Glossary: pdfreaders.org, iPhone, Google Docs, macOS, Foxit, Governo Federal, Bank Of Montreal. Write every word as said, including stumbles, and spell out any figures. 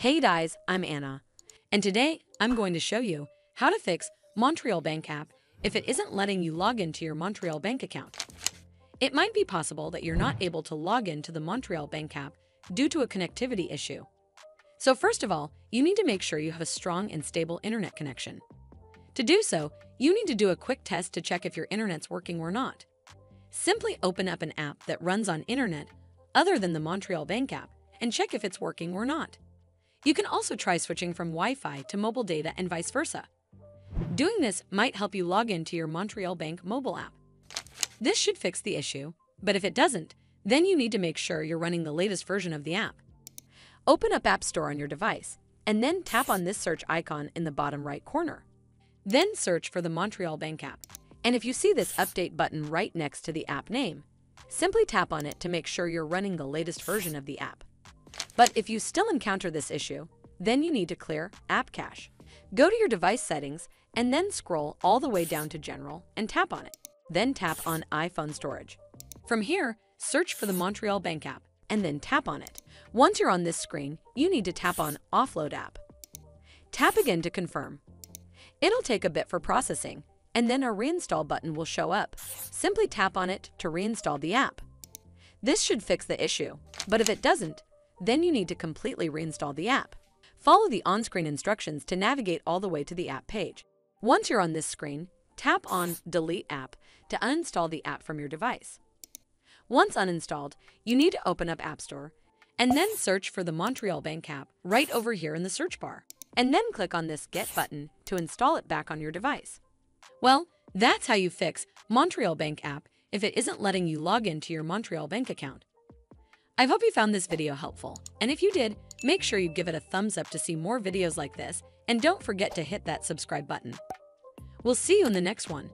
Hey guys, I'm Anna, and today I'm going to show you how to fix Montreal Bank app if it isn't letting you log into your Montreal Bank account. It might be possible that you're not able to log into the Montreal Bank app due to a connectivity issue. So first of all, you need to make sure you have a strong and stable internet connection. To do so, you need to do a quick test to check if your internet's working or not. Simply open up an app that runs on internet other than the Montreal Bank app and check if it's working or not. You can also try switching from Wi-Fi to mobile data and vice versa. Doing this might help you log into your Montreal Bank mobile app. This should fix the issue, but if it doesn't, then you need to make sure you're running the latest version of the app. Open up App Store on your device, and then tap on this search icon in the bottom right corner. Then search for the Montreal Bank app, and if you see this update button right next to the app name, simply tap on it to make sure you're running the latest version of the app. But if you still encounter this issue, then you need to clear app cache. Go to your device settings and then scroll all the way down to General and tap on it. Then tap on iPhone storage. From here, search for the Montreal Bank app and then tap on it. Once you're on this screen, you need to tap on Offload app. Tap again to confirm. It'll take a bit for processing, and then a reinstall button will show up. Simply tap on it to reinstall the app. This should fix the issue, but if it doesn't, then you need to completely reinstall the app. Follow the on-screen instructions to navigate all the way to the app page. Once you're on this screen, tap on Delete App to uninstall the app from your device. Once uninstalled, you need to open up App Store and then search for the Montreal Bank app right over here in the search bar, and then click on this Get button to install it back on your device. Well, that's how you fix Montreal Bank app if it isn't letting you log into your Montreal Bank account. I hope you found this video helpful, and if you did, make sure you give it a thumbs up to see more videos like this, and don't forget to hit that subscribe button. We'll see you in the next one.